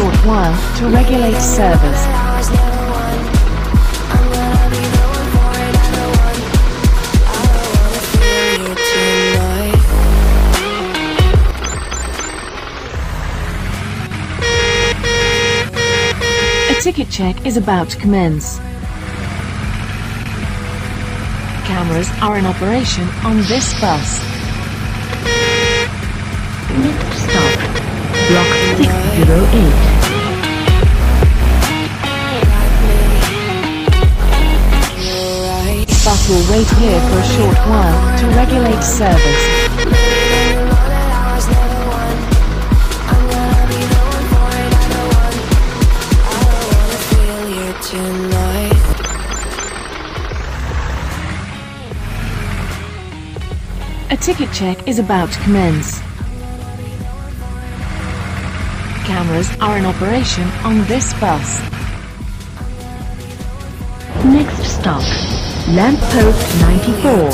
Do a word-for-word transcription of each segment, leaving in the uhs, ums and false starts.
short while to regulate servers. A ticket check is about to commence. Cameras are in operation on this bus. Stop. Block six zero eight. Bus will wait here for a short while to regulate service. A ticket check is about to commence. Cameras are in operation on this bus. Next stop, lamppost ninety-four.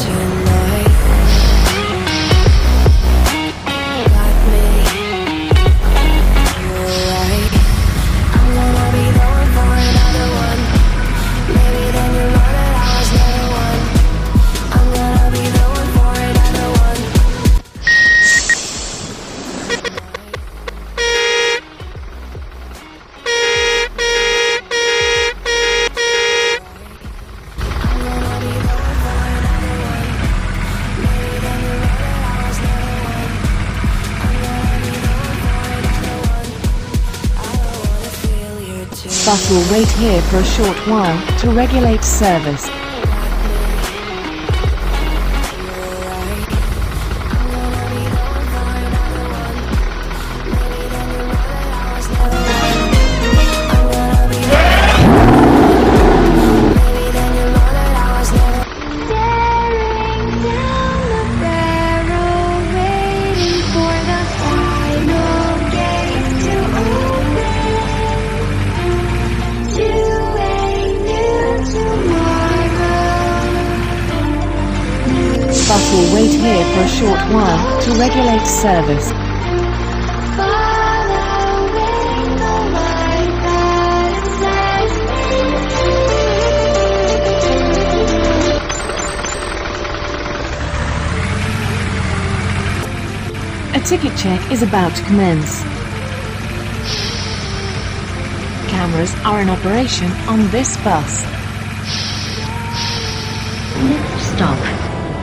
Bus will wait here for a short while to regulate service. Bus will wait here for a short while to regulate service. A ticket check is about to commence. Cameras are in operation on this bus. Next stop.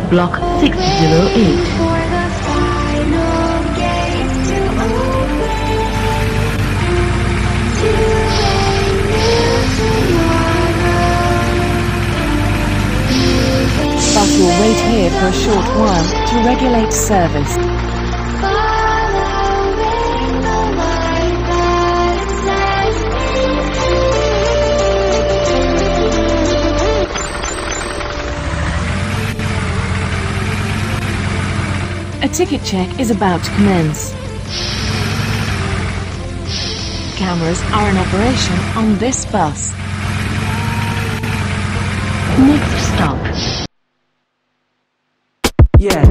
Block six zero eight. Bus will wait here for a short while to regulate service. A ticket check is about to commence. Cameras are in operation on this bus. Next stop. Yeah.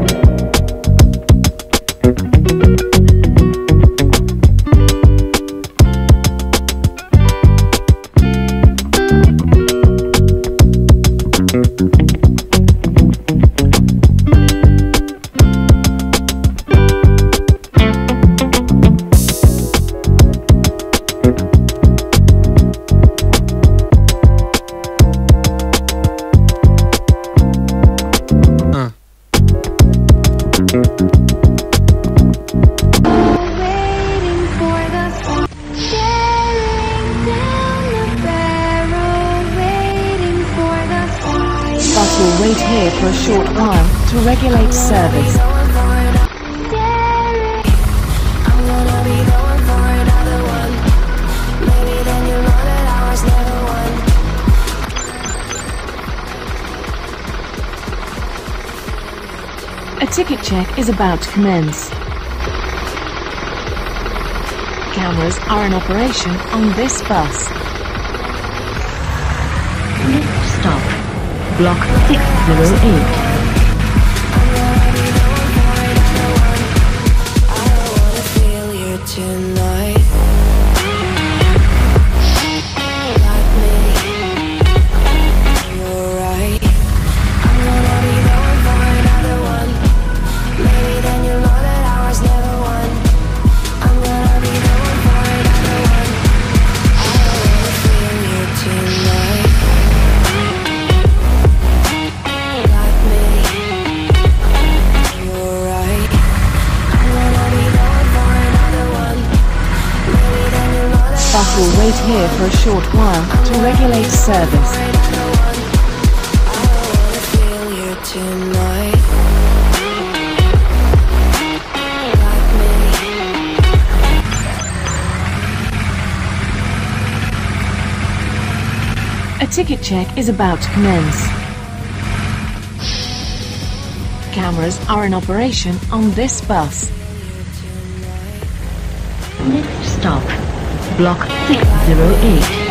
Bus will wait here for a short while to regulate service. A ticket check is about to commence. Cameras are in operation on this bus. Next stop. Block six zero eight. I wanna feel you tonight. here for a short while to regulate service. A ticket check is about to commence. Cameras are in operation on this bus. Next stop, block six oh eight.